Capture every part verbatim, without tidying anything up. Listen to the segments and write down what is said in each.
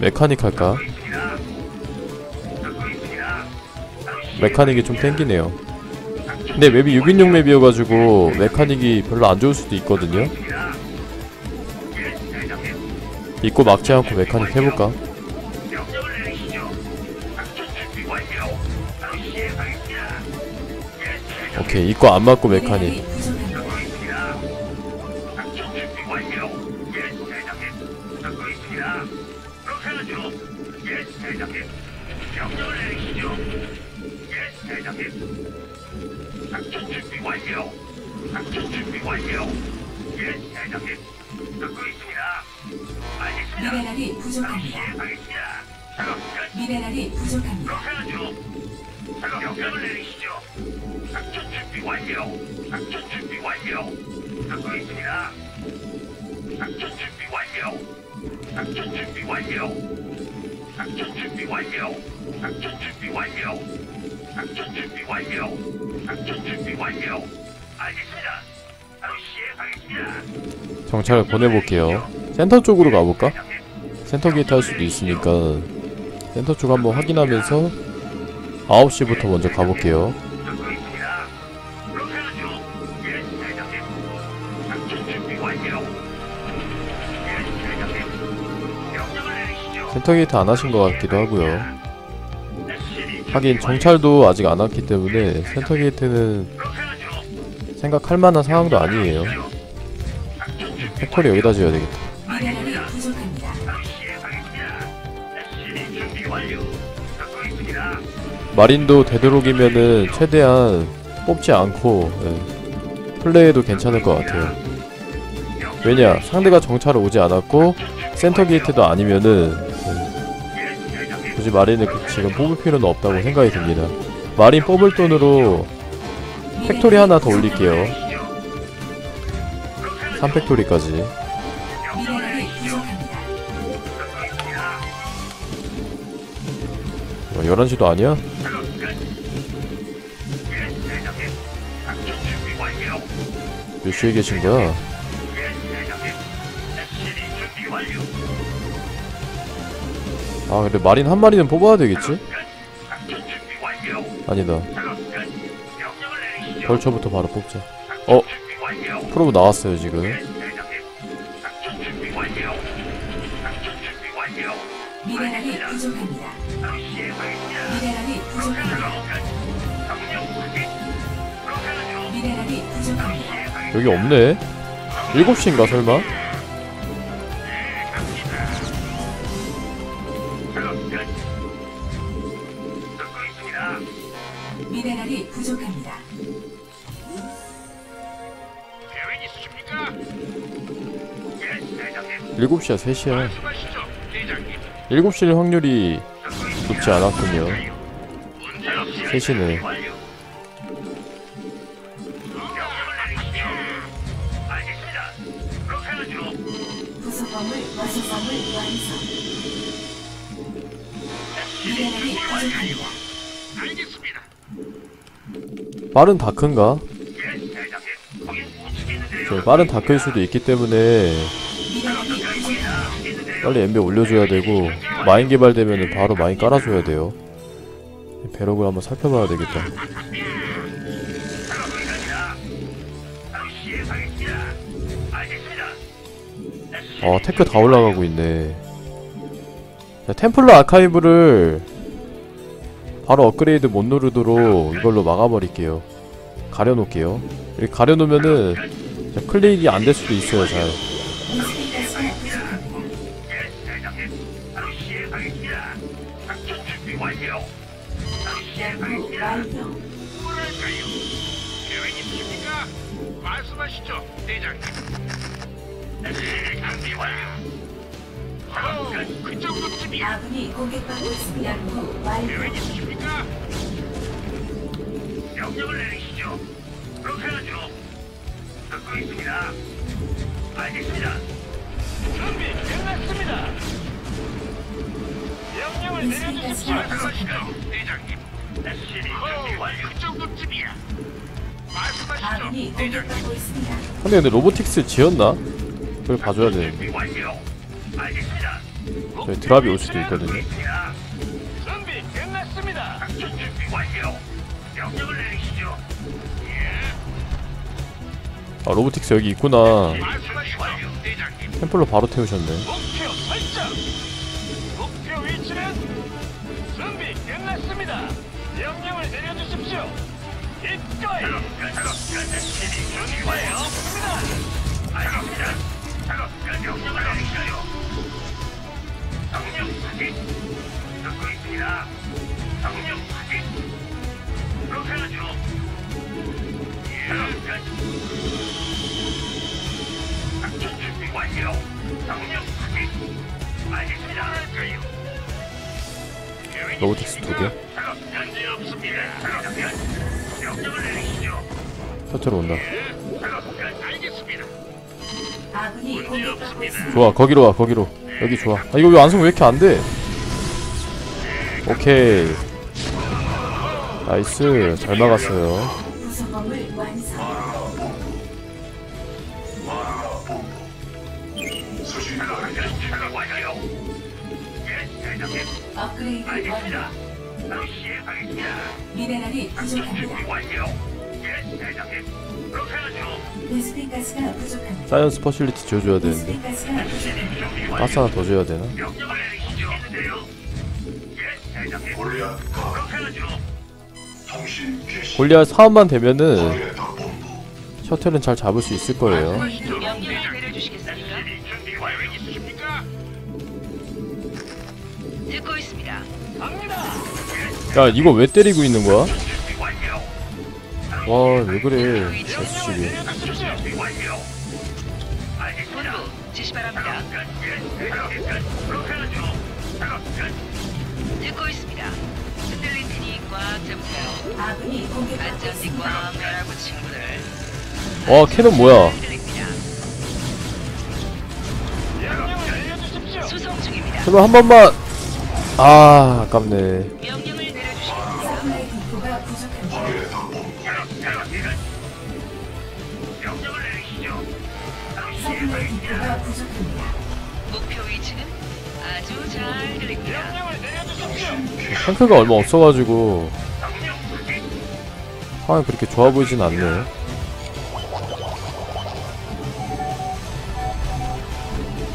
메카닉 할까? 메카닉이 좀 땡기네요. 근데 맵이 육 인용 맵이어가지고 메카닉이 별로 안 좋을 수도 있거든요. 입고 막지 않고 메카닉 해볼까? 오케이, 입고 안 맞고 메카닉. 미네랄이 부족합니다. 미네랄이 부족합니다. 작전 준비 완료. 작전 준비 완료. 듣고 있습니다. 작전 준비 완료. 작전 준비 완료. 작전 준비 완료. 작전 준비 완료. 작전 준비 완료. 작전 준비 완료. 알겠습니다. 바로 시행하겠습니다. 정찰을 보내볼게요. 센터 쪽으로 가볼까? 센터 게이트 할 수도 있으니까 센터 쪽 한번 확인하면서 아홉 시부터 먼저 가볼게요. 센터 게이트 안 하신 것 같기도 하고요. 하긴 정찰도 아직 안 왔기 때문에 센터 게이트는 생각할 만한 상황도 아니에요. 팩토리 여기다 지어야 되겠다. 마린도 되도록이면은 최대한 뽑지 않고 예, 플레이해도 괜찮을 것 같아요. 왜냐, 상대가 정찰을 오지 않았고 센터 게이트도 아니면은 굳이 마린을 지금 뽑을 필요는 없다고 생각이 듭니다. 마린 뽑을 돈으로 팩토리 하나 더 올릴게요. 삼 팩토리까지. 어, 열한 시도 아니야? 몇 시에 계신 거야? 아, 근데 마린 한 마리는 뽑아야 되겠지? 아니다. 벌처부터 바로 뽑자. 어? 프로브 나왔어요, 지금. 미네랄이 부족합니다. 미네랄이 부족합니다. 미네랄이 부족합니다. 여기 없네? 일곱 시인가, 설마? 미네랄이 부족합니다. 계획 있으십니까? 예, 대장님. 일곱 시야, 세 시야. 일곱 시일 확률이 높지 않았군요. 세 시네. 빠른 다크인가? 저 빠른 다크일 수도 있기 때문에 빨리 엠비 올려줘야 되고, 마인 개발되면은 바로 마인 깔아줘야 돼요. 배럭을 한번 살펴봐야 되겠다. 아, 테크 다 올라가고 있네. 자, 템플러 아카이브를 바로 업그레이드 못 누르도록 이걸로 막아버릴게요. 가려놓을게요. 이렇게 가려놓으면은 클릭이 안 될 수도 있어요, 잘. 근데 근데 로보틱스 지었나? 그걸 봐줘야 되는데. 저희 드랍이 올 수도 있거든요. 준비 끝났습니다. 작전 준비 완료. 명령을 내리시죠. 예. 아, 로보틱스 여기 있구나. 템플로 바로 태우셨네. 목표 설정. 목표 위치는 준비 끝났습니다. 명령을 내려주십시오. 이거이. 준비 완료입니다. 알겠습니다. 작업 명령을 내리시죠. 정령 파괴! 듣고 있습니다! 정령 파괴! 그렇게 하죠! 예! 작전 준비 완료! 정령 파괴! 알겠습니다! 로보틱스 두 개? 문제 없습니다! 명령을 내리시죠! 셔틀로 온다. 알겠습니다! 문제 없습니다! 좋아, 거기로 와, 거기로! 여기 좋아. 아, 이거 왜 완성 왜 이렇게 안 돼? 오케이. 나이스. 잘 막았어요. 미네랄이 부족합니다. 사이언스 퍼실리티 지어줘야 되는데 가스 하나 더 줘야 되나? 골리앗 사업만 되면은 셔틀은 잘 잡을 수 있을 거예요. 야, 이거 왜 때리고 있는 거야? 와, 왜 그래? 에스씨비. 와, 캐논 뭐야? 제발 한 번만. 아, 아깝네. 탱크가 얼마 없어가지고 상황이 그렇게 좋아 보이진 않네.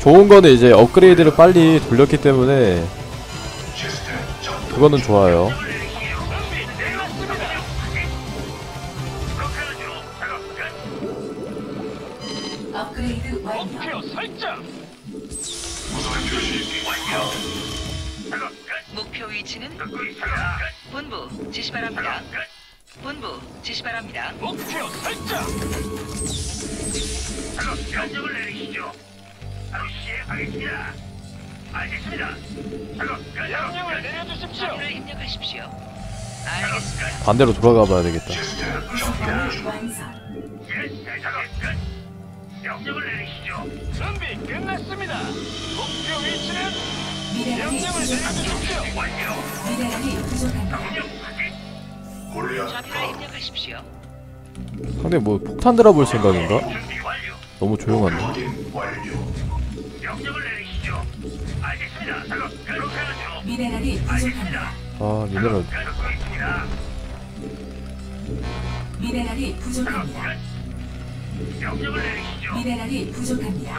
좋은 거는 이제 업그레이드를 빨리 돌렸기 때문에 그거는 좋아요. 본부 지시 바랍니다. 본부 지시 바랍니다. 목표 설정. 작업 명령을 내리시죠. 바로 시행하겠습니다. 알겠습니다. 작업 명령을 내려주십시오. 좌표를 입력하십시오. 알겠습니다. 반대로 돌아가 봐야 되겠다. 명령을 내리시죠. 준비 끝났습니다. 목표 위치는. 명령을 내려주십시오. 미네랄이 부족합니다. 좌표를 입력하십시오. 상대 뭐 폭탄 들어볼 생각인가? 너무 조용한데. 명령을 내리시죠. 알겠습니다. 미네랄이 부족합니다. 아, 미네랄. 미네랄이 부족합니다. 명령을 내리시죠. 미네랄이 부족합니다.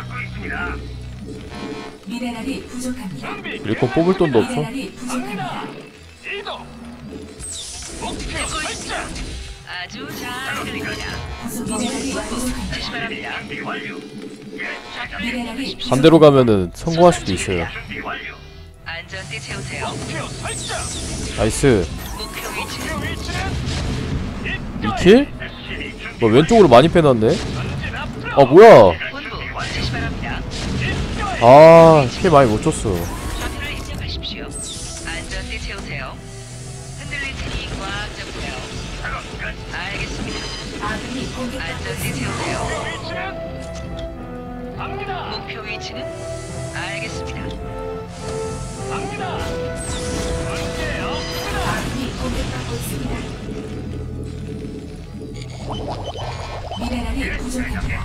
미네랄이 부족합니다. 일꾼 뽑을 돈도 없어? 미네랄이 부족합니다. 이동. 목표 설정. 아주 잘 들립니다. 미네랄이 부족합니다. 미네랄이 반대로 가면은 성공할 수도 있어요. 안전띠 채우세요. 목표 설정. 나이스. 이킬? 뭐 왼쪽으로 많이 빼놨네. 아, 뭐야? 아, 킬 많이 못 줬어. 좌표를 입력하십시오. 안전띠 채우세요. 흔들릴 테니 꽉 잡으세요. 알겠습니다. 안전띠 채우세요. 갑니다. 목표 위치는? 알겠습니다. 갑니다. 문제 없습니다. 아군이 공격하고 있습니다. 미네랄이 부족합니다.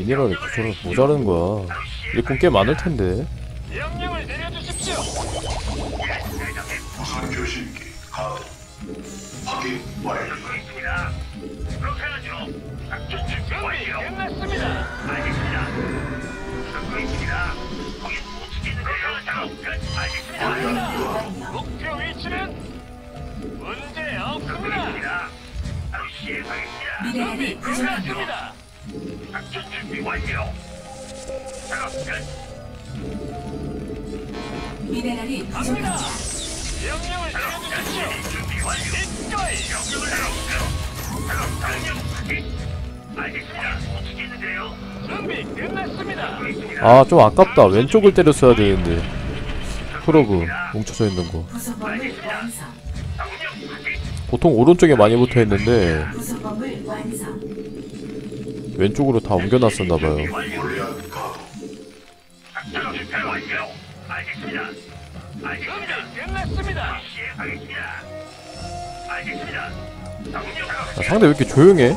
미네랄이 부족해서 모자른 거야. 일꾼 꽤 많을 텐데. 명령을 내려주십시오. 무선 교신기 가동. 확인 완료. 그렇게 하죠. 작전 준비 완료. 끝났습니다. 알겠습니다. 듣고 있습니다. 거기 못지는 거죠. 알겠습니다. 목표 위치는 문제 없습니다. 바로 시행하겠습니다. 미래를 구사합니다. 작전 준비 완료. 작업 끝. 미래를 구사합니다. 명령을 내려주십시오. 준비 완료. 인도의 명령을 내려주십시오. 작업 당력 확인. 알겠습니다. 움직이는데요. 준비 끝났습니다. 아, 좀 아깝다. 왼쪽을 때렸어야 되는데. 프로브 뭉쳐져 있는 거. 보통 오른쪽에 많이 붙어있는데 왼쪽으로 다 옮겨놨었나봐요. 아, 상대 왜 이렇게 조용해?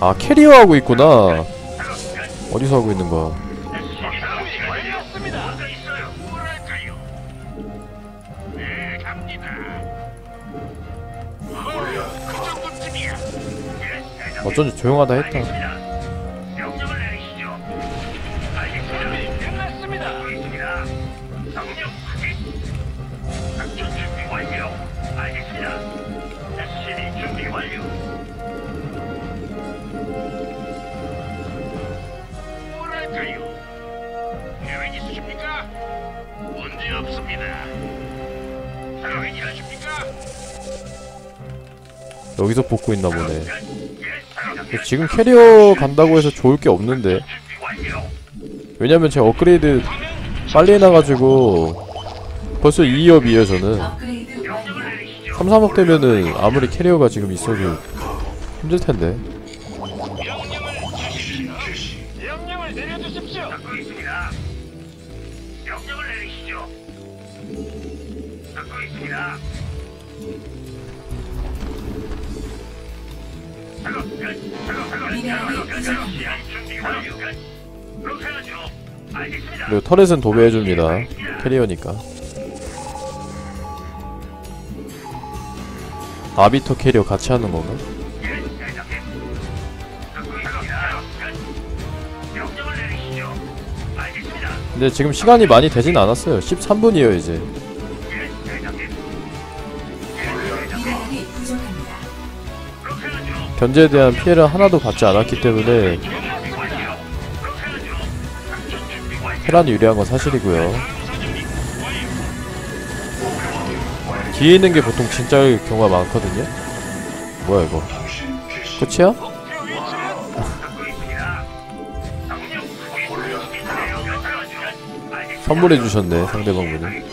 아, 캐리어 하고 있구나. 어디서 하고 있는 거야? 어쩐지 조용하다 했다. 명령을 내리시죠. 알겠습니다. 끝났습니다. 알겠습니다. 명령 확인. 작전 준비 완료. 알겠습니다. 에스시디 준비 완료. 뭐랄까요? 계획 있으십니까? 문제 없습니다. 계획 있으십니까? 여기서 복구 있나 보네. 지금 캐리어 간다고 해서 좋을 게 없는데, 왜냐면 제 업그레이드 빨리 해놔가지고 벌써 이 업이에요 저는. 삼, 삼 업 되면은 아무리 캐리어가 지금 있어도 힘들텐데. 명령을 내려주십시오. 갖고 있습니다. 명령을 내리시죠. 갖고 있습니다. 그리고 터렛은 도배해줍니다. 캐리어니까. 아비터 캐리어 같이 하는 건가? 근데 지금 시간이 많이 되진 않았어요. 십삼 분이에요 이제. 견제에 대한 피해를 하나도 받지 않았기 때문에 테란이 유리한 건 사실이고요. 뒤에 있는 게 보통 진짜일 경우가 많거든요. 뭐야 이거? 끝이야? 선물해주셨네 상대방분이.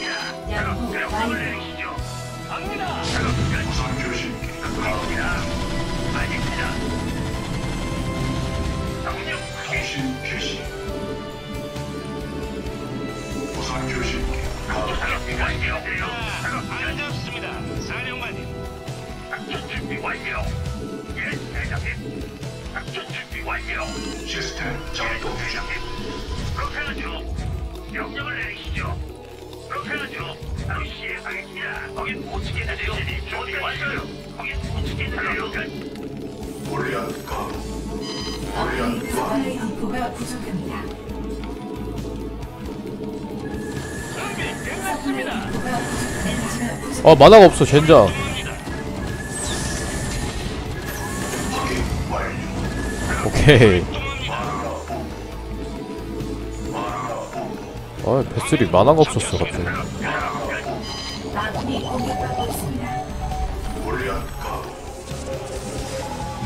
아, 만화가 없어 젠장. 오케이. 아, 배슬이 만화가 없었어 갑자기.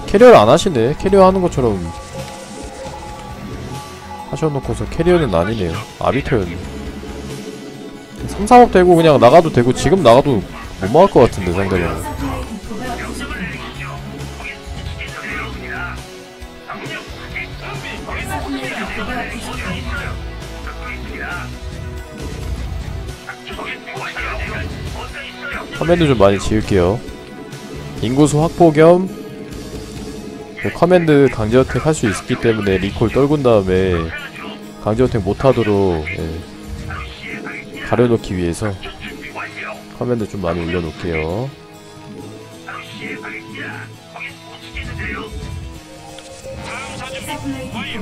캐리어를 안 하시네. 캐리어 하는 것처럼 하셔놓고서 캐리어는 아니네요. 아비터였네. 삼, 삼 업 되고 그냥 나가도 되고, 지금 나가도 못 막을 것 같은데 상대방은. 커맨드 좀 많이 지을게요. 인구수 확보 겸 커맨드 강제어택 할 수 있기 때문에 리콜 떨군 다음에 강제호택 못하도록 예, 가려놓기 위해서 화면도 좀 많이 올려놓을게요. 이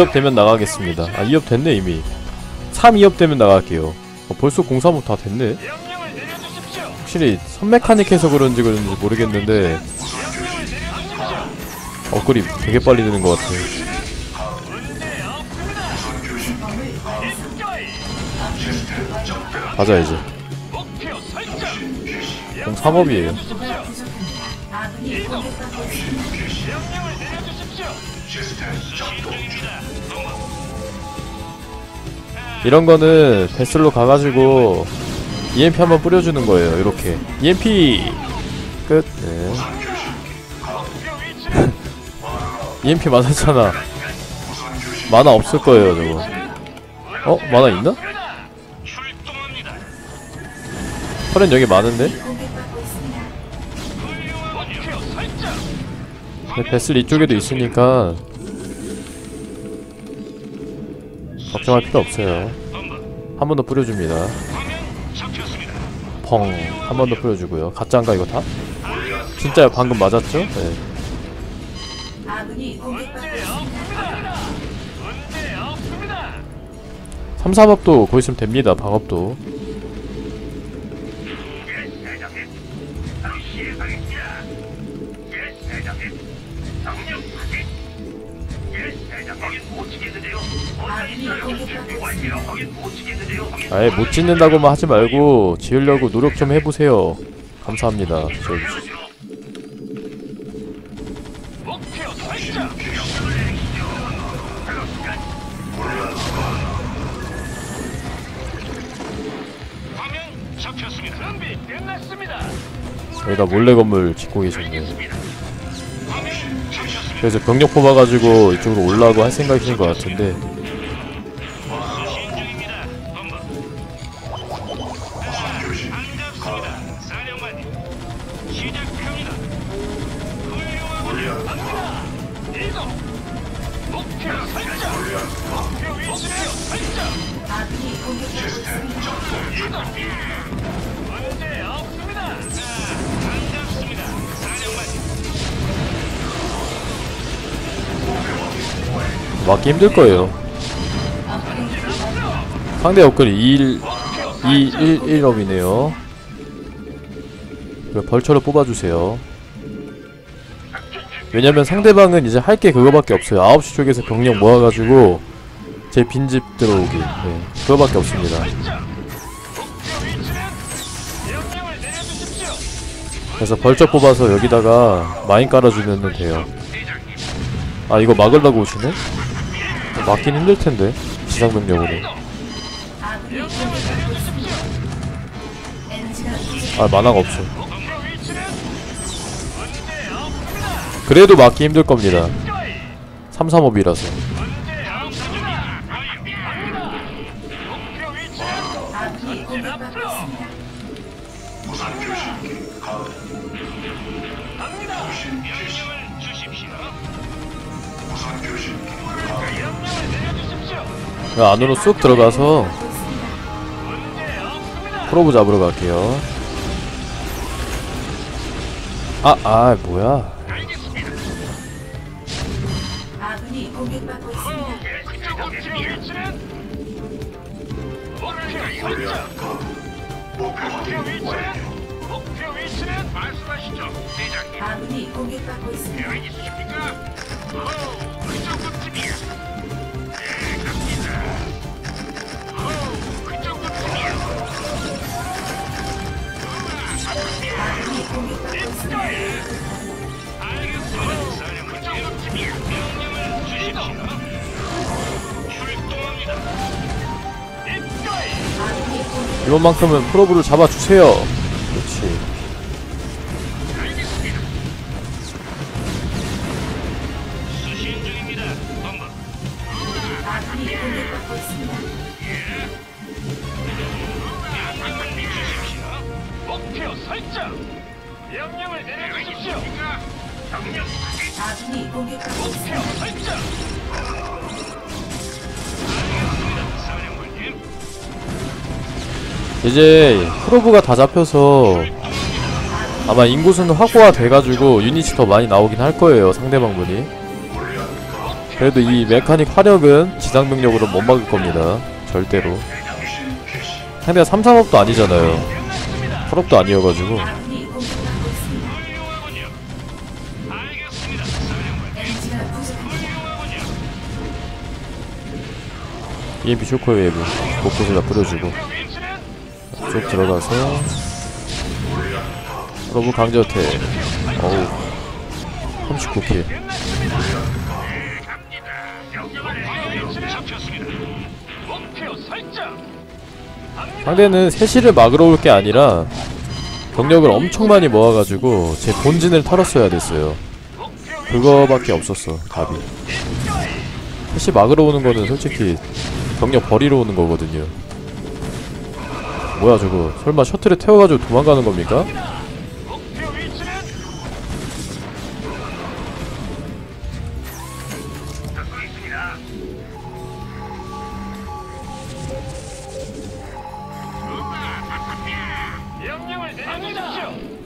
업 되면 나가겠습니다. 아 이 업 됐네 이미. 삼 이 업 되면 나갈게요. 어, 벌써 공삼 업 다 됐네. 확실히 선메카닉해서 그런지 그런지 모르겠는데 업그립 되게 빨리 되는 것 같아요. 가자 이제. 공삼 업이에요 이런거는 배슬로 가가지고 이엠피 한번 뿌려주는거예요. 이렇게 이엠피 끝. 네. 이엠피 많았잖아. 만화 없을거예요 저거. 어? 만화 있나? 허렌 여기 많은데? 네, 배슬 이쪽에도 있으니까 걱정할 필요 없어요. 한 번 더 뿌려줍니다. 펑. 한 번 더 뿌려주고요. 가짜인가 이거 다? 진짜요? 방금 맞았죠? 네. 삼, 사 업도 거의 있으면 됩니다. 방업도. 아예 못 짓는다고만 하지 말고 지으려고 노력 좀 해보세요. 감사합니다. 여기다 몰래 건물 짓고 계셨네요. 그래서 병력 뽑아가지고 이쪽으로 올라오고 할 생각이신 것 같은데 막기 힘들 거예요. 상대 업글이 이, 일, 일 업이네요. 벌처로 뽑아주세요. 왜냐면 상대방은 이제 할 게 그거밖에 없어요. 아홉 시 쪽에서 병력 모아가지고 제 빈집 들어오기. 네, 그거밖에 없습니다. 그래서 벌처 뽑아서 여기다가 마인 깔아주면 돼요. 아 이거 막으려고 오시네? 막긴 힘들텐데 지상병력으로. 아 만화가 없어. 그래도 막기 힘들겁니다. 삼, 삼 업이라서 안으로 쑥 들어가서 프로브 잡으러 갈게요. 아, 아, 뭐야? 이번만큼은 프로브를 잡아주세요. 그렇지. 명령을 내려주십시오. 명령. 아군이 공격받고 있습니다. 이제 프로브가 다 잡혀서 아마 인구수는 확보가 돼가지고 유닛이 더 많이 나오긴 할 거예요. 상대방분이. 그래도 이 메카닉 화력은 지상병력으로 못 막을 겁니다. 절대로. 상대가 삼 산업도 아니잖아요. 산업도 아니어가지고. 이엠피 쇼크웨이브 곳곳을 다 뿌려주고 쭉 들어가서 프로브 강제어택. 어우 삼십구 킬. 상대는 세시를 막으러 올 게 아니라 병력을 엄청 많이 모아가지고 제 본진을 털었어야 됐어요. 그거밖에 없었어. 답이 세시 막으러 오는 거는 솔직히 병력 버리러 오는 거거든요. 뭐야 저거. 설마 셔틀에 태워가지고 도망가는 겁니까?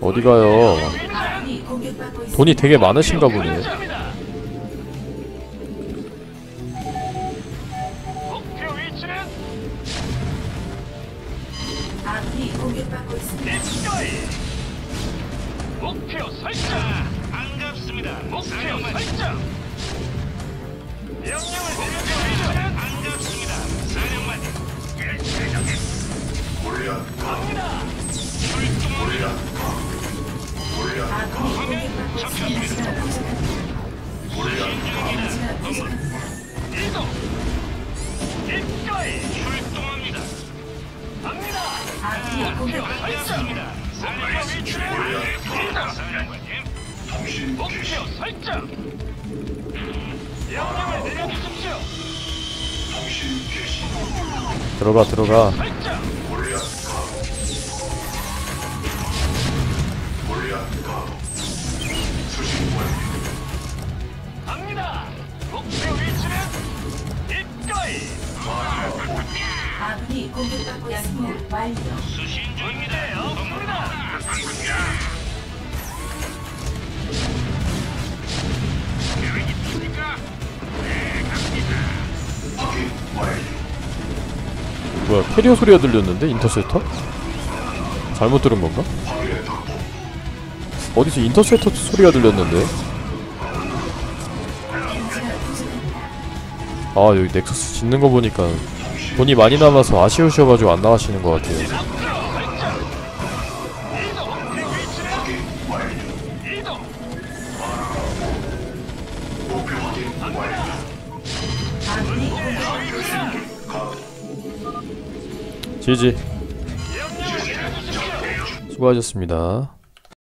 어디가요? 돈이 되게 많으신가 보네. 목표 설정! 반갑습니다. 목표 설정! 명령을 내려주시면 반갑습니다. 사령관! 일체적인! 몰려! 갑니다! 출동! 몰려! 몰려! 화면 잡혔습니다. 몰려! 이동! 입가에! 출동합니다. 갑니다! 목표 설정입니다. 목표 설정! 명령을 내려주십시오! 들어가 들어가 갑니다! 목표 위치는 입가에! 아군이 공격받고 있습니다. 완료. 수신 중입니다요. 뭐야, 캐리어 소리가 들렸는데? 인터셉터? 잘못 들은 건가? 어디서 인터셉터 소리가 들렸는데? 아, 여기 넥서스 짓는 거 보니까 돈이 많이 남아서 아쉬우셔가지고 안 나가시는 것 같아요. 지지. 수고하셨습니다.